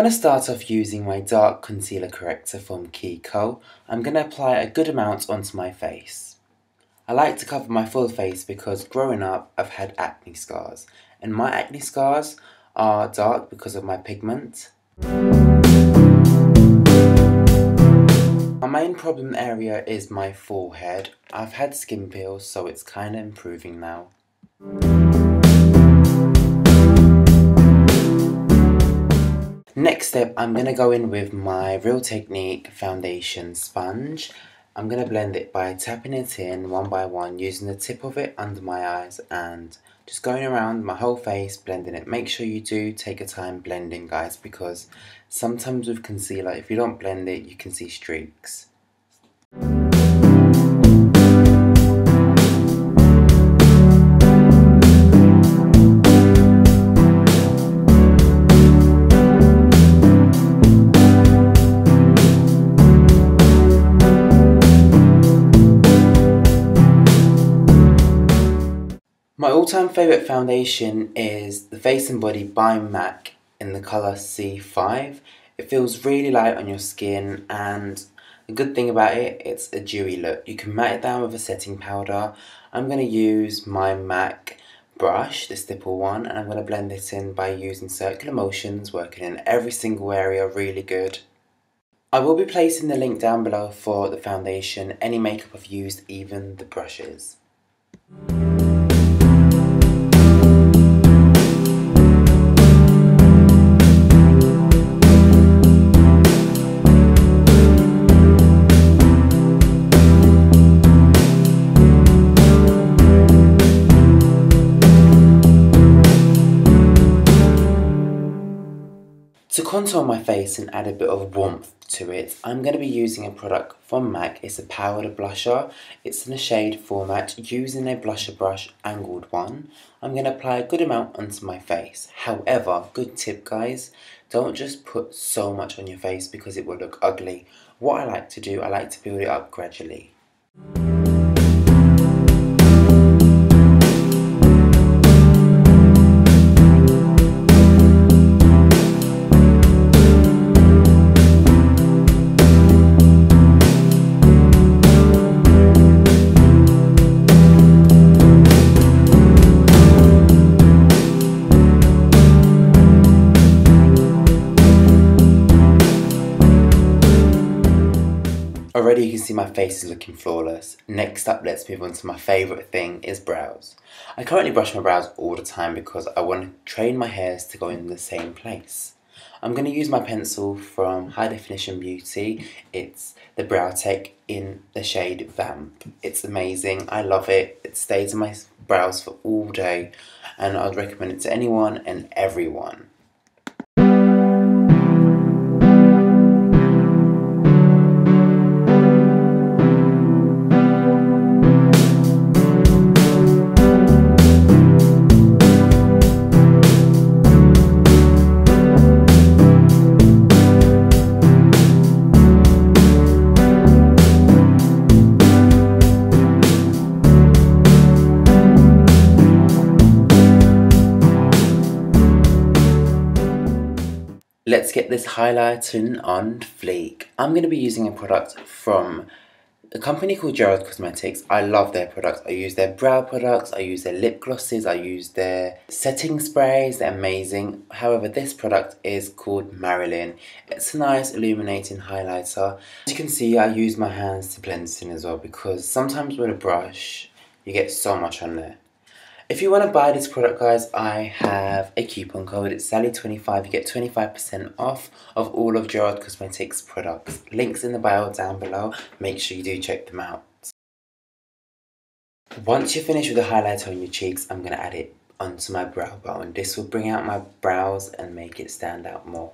going to start off using my dark concealer corrector from Kiko. I'm going to apply a good amount onto my face. I like to cover my full face because growing up I've had acne scars, and my acne scars are dark because of my pigment. My main problem area is my forehead. I've had skin peels, so it's kind of improving now. Next step, I'm going to go in with my Real Technique foundation sponge. I'm going to blend it by tapping it in one by one, using the tip of it under my eyes and just going around my whole face blending it. Make sure you do take your time blending, guys, because sometimes with concealer, if you don't blend it, you can see streaks. My all-time favourite foundation is the Face and Body by MAC in the colour C5. It feels really light on your skin, and the good thing about it, it's a dewy look. You can matte it down with a setting powder. I'm going to use my MAC brush, this dipple one, and I'm going to blend this in by using circular motions, working in every single area really good. I will be placing the link down below for the foundation, any makeup I've used, even the brushes. To contour my face and add a bit of warmth to it, I'm going to be using a product from MAC. It's a powder blusher. It's in a shade format, using a blusher brush, angled one. I'm going to apply a good amount onto my face. However, good tip, guys, don't just put so much on your face because it will look ugly. What I like to do, I like to build it up gradually. Already you can see my face is looking flawless. Next up, let's move on to my favourite thing, is brows. I currently brush my brows all the time because I want to train my hairs to go in the same place. I'm going to use my pencil from High Definition Beauty. It's the Brow Tech in the shade Vamp. It's amazing, I love it. It stays in my brows for all day, and I'd recommend it to anyone and everyone. Let's get this highlighting on fleek. I'm going to be using a product from a company called Gerard Cosmetics. I love their products. I use their brow products, I use their lip glosses, I use their setting sprays. They're amazing. However, this product is called Marilyn. It's a nice illuminating highlighter. As you can see, I use my hands to blend it in as well, because sometimes with a brush, you get so much on there. If you want to buy this product, guys, I have a coupon code. It's SALIH25. You get 25% off of all of Gerard Cosmetics products. Links in the bio down below. Make sure you do check them out. Once you're finished with the highlighter on your cheeks, I'm going to add it onto my brow bone. This will bring out my brows and make it stand out more.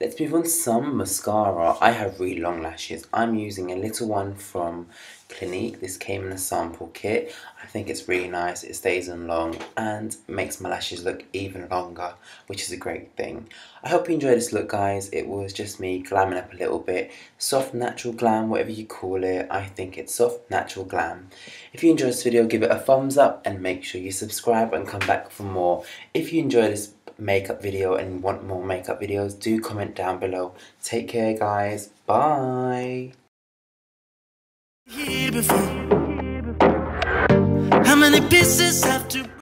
Let's move on to some mascara. I have really long lashes. I'm using a little one from Clinique. This came in a sample kit. I think it's really nice. It stays on long and makes my lashes look even longer, which is a great thing. I hope you enjoyed this look, guys. It was just me glamming up a little bit. Soft natural glam, whatever you call it. I think it's soft natural glam. If you enjoyed this video, give it a thumbs up and make sure you subscribe and come back for more. If you enjoyed this makeup video and want more makeup videos, do comment down below. Take care, guys. Bye. Here before. How many pieces have to